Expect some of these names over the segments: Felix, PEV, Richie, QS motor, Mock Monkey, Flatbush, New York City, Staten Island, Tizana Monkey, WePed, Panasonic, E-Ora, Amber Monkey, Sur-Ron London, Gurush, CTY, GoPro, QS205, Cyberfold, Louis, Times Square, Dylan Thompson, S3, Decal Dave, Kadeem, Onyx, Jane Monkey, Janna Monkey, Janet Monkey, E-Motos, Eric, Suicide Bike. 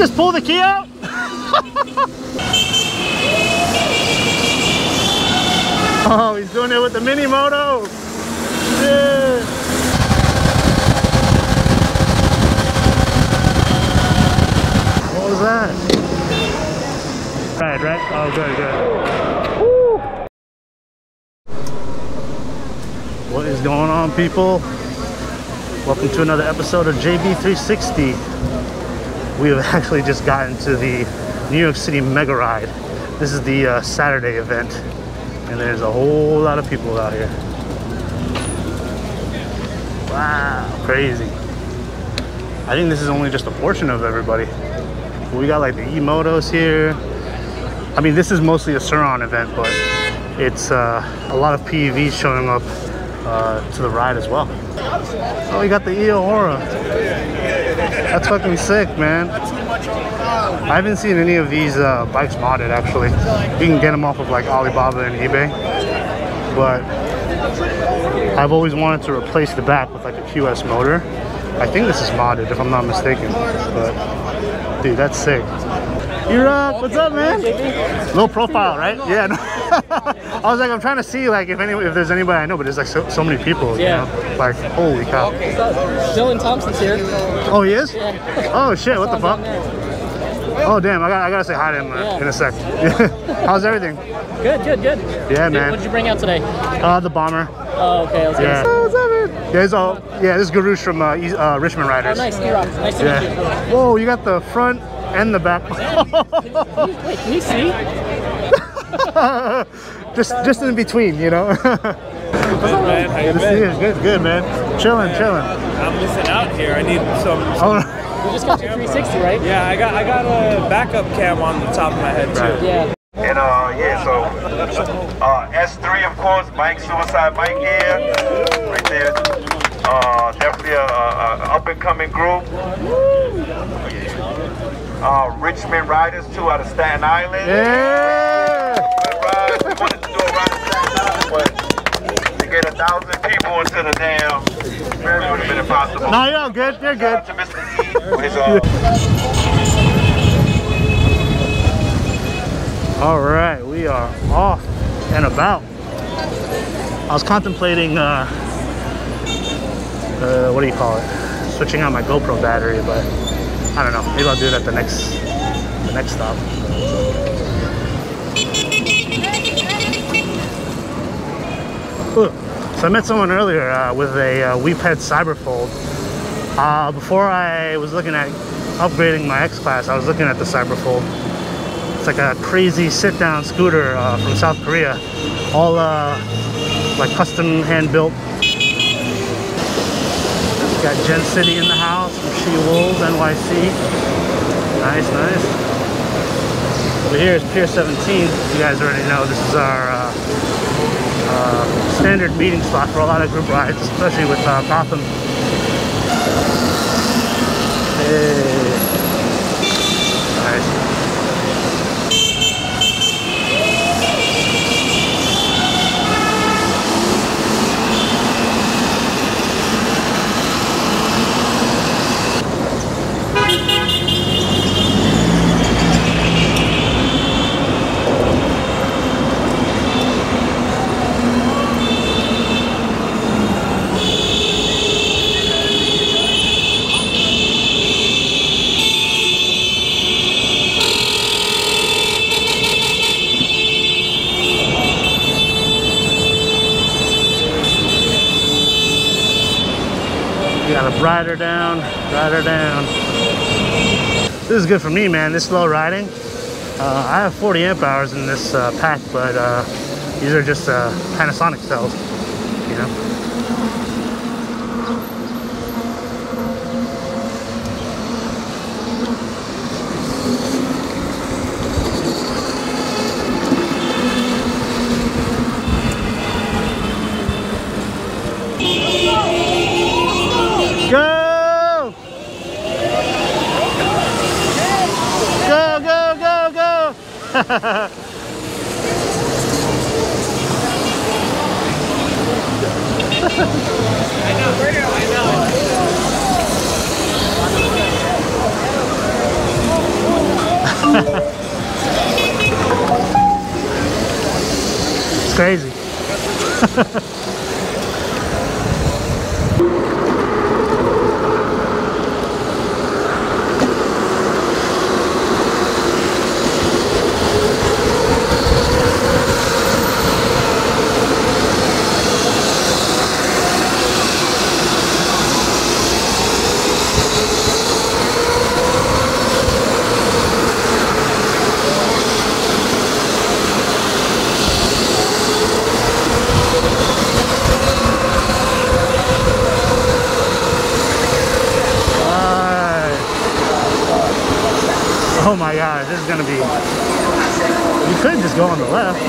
just pull the key out? Oh, he's doing it with the mini moto. Yeah. What was that? Bad, right? Oh, good, good. Woo. What is going on, people? Welcome to another episode of JB360. We have actually just gotten to the New York City Mega Ride. This is the Saturday event, and there's a whole lot of people out here. Wow, crazy. I think this is only just a portion of everybody. We got like the E-Motos here. I mean, this is mostly a Sur-Ron event, but it's a lot of PEVs showing up to the ride as well. Oh, we got the E-Ora. That's fucking sick, man. I haven't seen any of these bikes modded, actually. You can get them off of like Alibaba and eBay. But I've always wanted to replace the back with like a QS motor. I think this is modded, if I'm not mistaken. But dude, that's sick. EROC, what's up, man? Low profile, right? Yeah. No. I was like, I'm trying to see like if there's anybody I know, but there's like so many people. Yeah. You know? Like, holy cow. Dylan Thompson's here. Oh, he is? Yeah. Oh shit! What the fuck? Oh damn! I gotta say hi to him in a sec. How's everything? Good, good, good. Yeah, man. What did you bring out today? The bomber. Oh, okay. I was What's up, man? Yeah, this is Gurush from Richmond Riders. Oh, nice. E-Rock. Nice to meet you. Whoa, you got the front and the back. Wait, can you see? just in between, you know. What's up, man? How you been? Good, man. Chilling, chilling. I'm missing out here. I need some. Oh. You just got your 360, right? Yeah, I got a backup cam on the top of my head too. Right. Yeah. And S3, of course, Suicide Bike here, right there. Definitely a up and coming group. Richmond Riders, too, out of Staten Island. Yeah! Good ride. We wanted to do a ride in Staten Island, but to get 1,000 people into the damn, it would have been impossible. No, you're good, you're good. Shout out to Mr. E. His, all right, we are off and about. I was contemplating, what do you call it? Switching out my GoPro battery, but I don't know. Maybe I'll do that the next stop. Ooh, so I met someone earlier with a WePed Cyberfold. Before I was looking at upgrading my X-Class, I was looking at the Cyberfold. It's like a crazy sit-down scooter from South Korea, all like custom hand-built. Got Gen City in the house from She-Wolves, NYC. Nice, nice. Over here is Pier 17. You guys already know this is our standard meeting spot for a lot of group rides, especially with Gotham. Hey. Nice. Ride her down. This is good for me, man. This slow riding. I have 40 amp hours in this pack, but these are just Panasonic cells, you crazy. Oh my God, this is gonna be... You could just go on the left.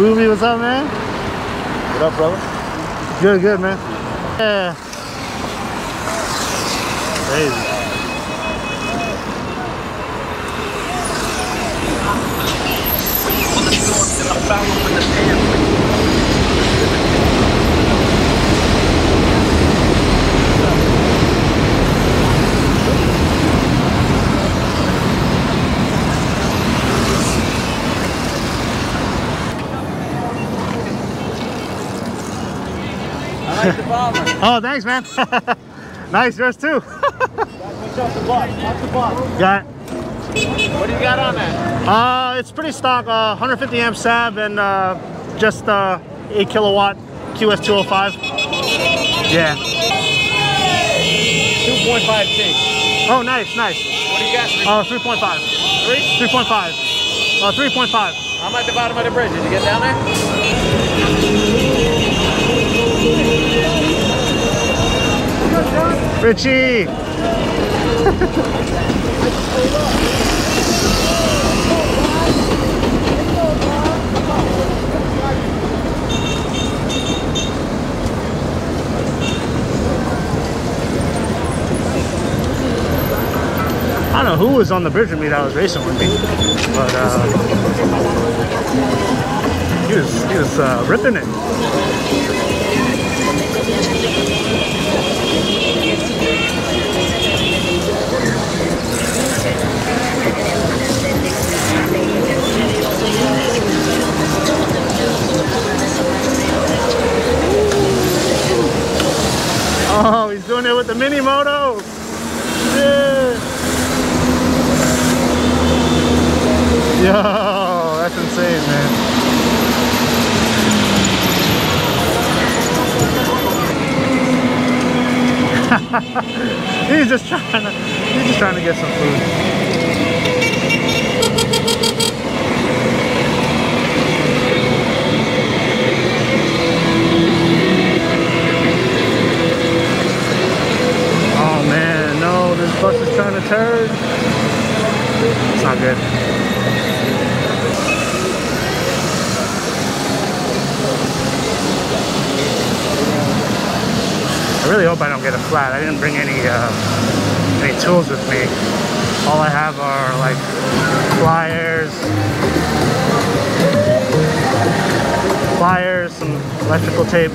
Louis, what's up, man? What up, brother? Good, good, man. Yeah. Crazy. Oh, thanks, man. Nice, yours too. Got it. What do you got on that? It's pretty stock, 150 amp sab and just 8 kilowatt QS205. Yeah. 2.5T. Oh, nice, nice. What do you got? 3.5. 3? 3.5. 3.5. I'm at the bottom of the bridge. Did you get down there? Richie! I don't know who was on the bridge with me that was racing with me, but he was ripping it. Oh, he's doing it with the mini moto. Yeah. Yo, that's insane, man. he's just trying to get some food. Oh man, no, this bus is trying to turn. It's not good. I really hope I don't get a flat. I didn't bring any tools with me. All I have are like pliers, some electrical tape.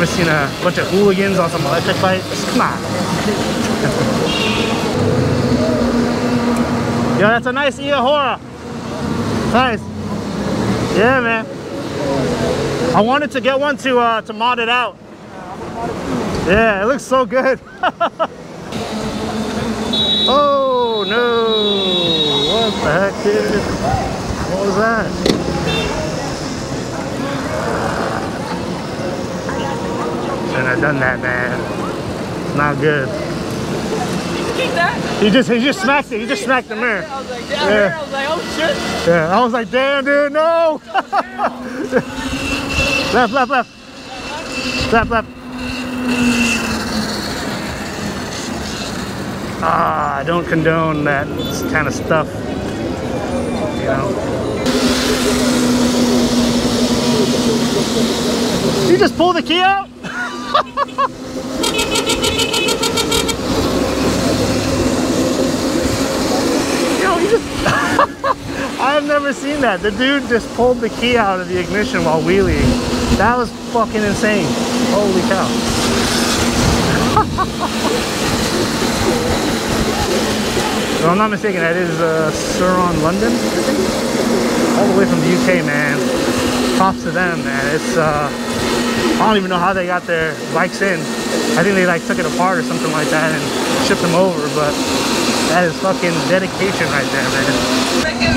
never seen a bunch of hooligans on some electric bikes. Come on. Yo, that's a nice E-Ora. Nice. Yeah, man. I wanted to get one to mod it out. Yeah, it looks so good. Oh no! What the heck, dude? What was that? Shouldn't have done that, man. It's not good. Did you keep that? He just smacked it. He just smacked the mirror. I was like, damn, yeah. I was like, oh shit. Yeah, I was like, damn, dude, no. Left, left, left. Left, left. Ah, I don't condone that kind of stuff, you know. You just pull the key out? Yo, you just... I've never seen that. The dude just pulled the key out of the ignition while wheeling. That was fucking insane. Holy cow. If I'm not mistaken, that is Sur-Ron London, I think? All the way from the UK, man. Props to them, man. It's, I don't even know how they got their bikes in. I think they, like, took it apart or something like that and shipped them over, but that is fucking dedication right there, man.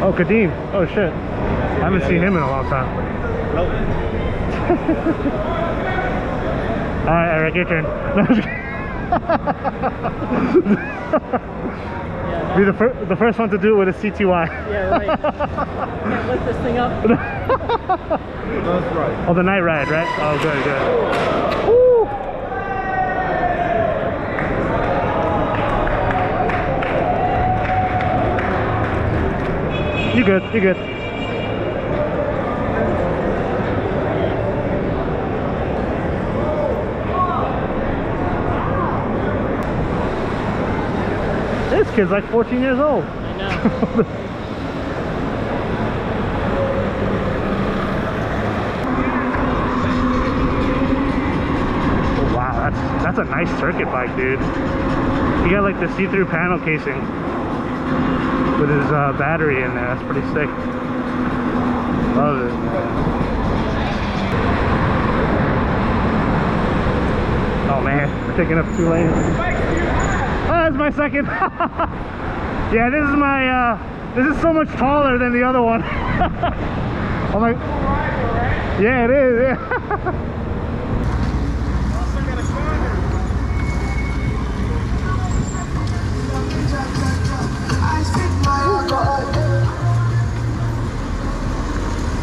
Oh, Kadeem. Oh, shit. I haven't seen him in a long time. Nope. All right, Eric, your turn. Be the first one to do it with a CTY. Yeah, right. I can't lift this thing up. That's right. Oh, the night ride, right? Oh, good, good. Woo! You're good, you're good. This kid's like 14 years old. I know. Wow, that's a nice circuit bike, dude. You got like the see-through panel casing with his battery in there. That's pretty sick. Love it, man. Oh man, we're taking up 2 lanes. Oh, that's my second. Yeah, this is my this is so much taller than the other one. I'm like, yeah, it is, yeah.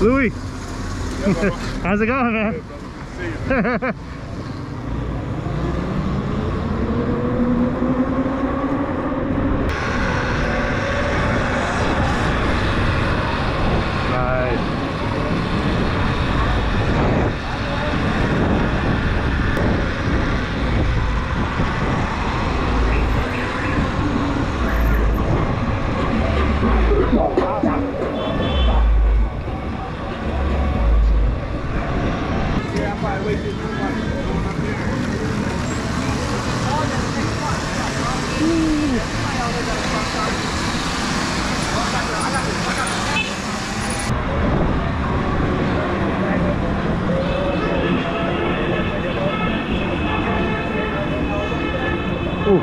Louis. Yeah, how's it going, man? Good,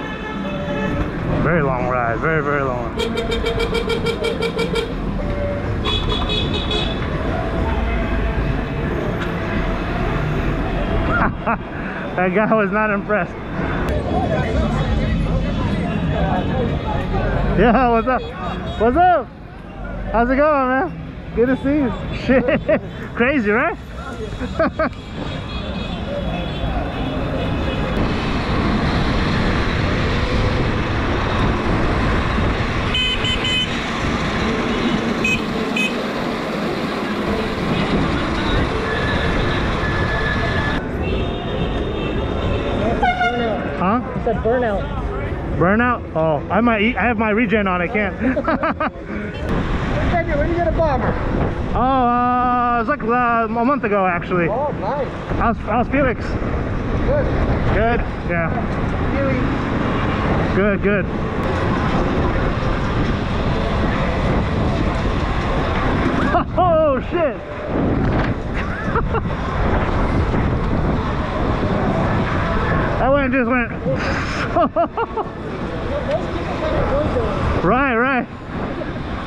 see you. That guy was not impressed. Yeah, what's up? What's up? How's it going, man? Good to see you. Shit. Crazy, right? I said burnout. Burnout? Oh, I might eat. I have my regen on. I can't. When did you get a bomber? Oh, it was like a month ago, actually. Oh, nice. How's Felix? Good. Good. Yeah. Good. Good. Oh shit. That one just went. Right, right.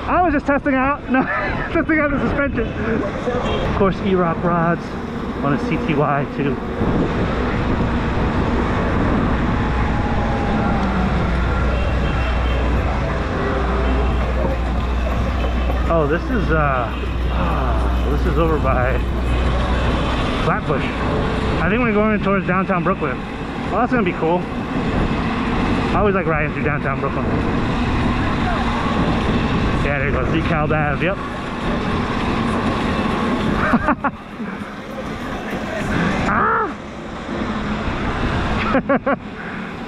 I was just testing out. No, testing out the suspension. Of course, EROC rods on a CTY too. Oh, this is over by Flatbush. I think we're going towards downtown Brooklyn. Well, that's gonna be cool. I always like riding through downtown Brooklyn. Yeah, there you go, Decal Dave, yep. Ah!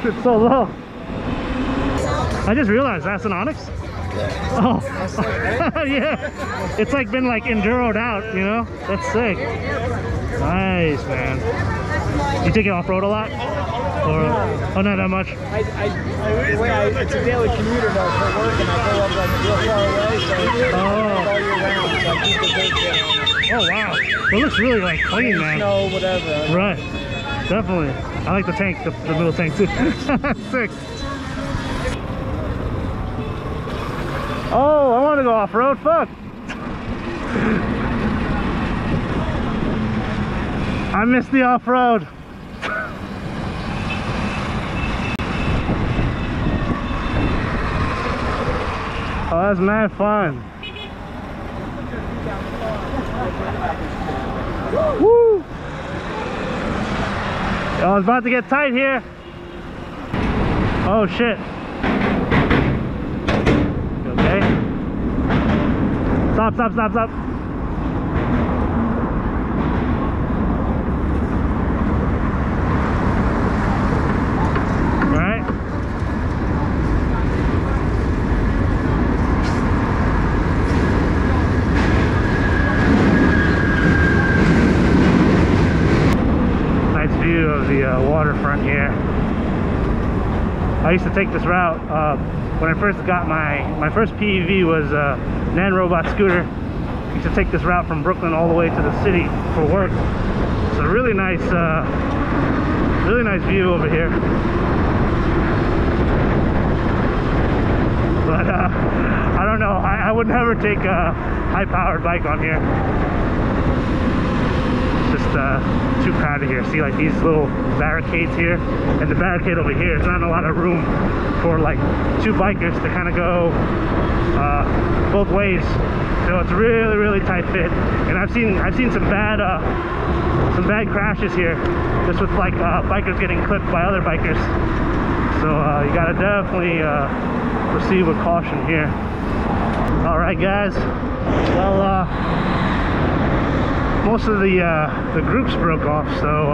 It's so low. I just realized that's an Onyx. Oh, yeah. It's like been like enduroed out, you know? That's sick. Nice, man. You take it off-road a lot? Or, oh, not that much. It's a daily commuter though for work, and I go up like real far away, so it's all year round, so I keep the base down. Oh wow, it looks really like clean, man. Snow, whatever. Right, definitely. I like the tank, the middle tank too. Sick. Oh, I want to go off road. Fuck. I missed the off road. Oh, that's mad fun. Woo! Oh, it's about to get tight here. Oh shit. You okay? Stop, stop, stop, stop. Waterfront here. I used to take this route when I first got my first PEV was Nan Robot Scooter. I used to take this route from Brooklyn all the way to the city for work. It's a really nice view over here. But I don't know. I would never take a high-powered bike on here. Just too crowded here. See, like, these little barricades here, and the barricade over here, there's not a lot of room for like two bikers to kind of go both ways. So it's really, really tight fit. And I've seen some bad crashes here, just with like bikers getting clipped by other bikers. So you gotta definitely proceed with caution here. All right, guys. Well, most of the groups broke off, so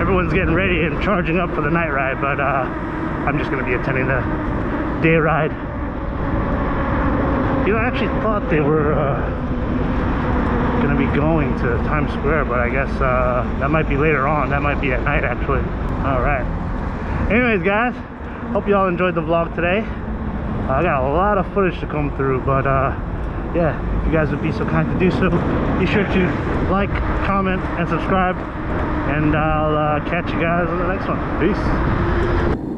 everyone's getting ready and charging up for the night ride. But I'm just gonna be attending the day ride. You know, I actually thought they were gonna be going to Times Square, but I guess that might be later on. That might be at night, actually. All right. Anyways, guys, hope you all enjoyed the vlog today. I got a lot of footage to come through, but yeah, if you guys would be so kind to do so, be sure to like, comment, and subscribe, and I'll catch you guys on the next one. Peace.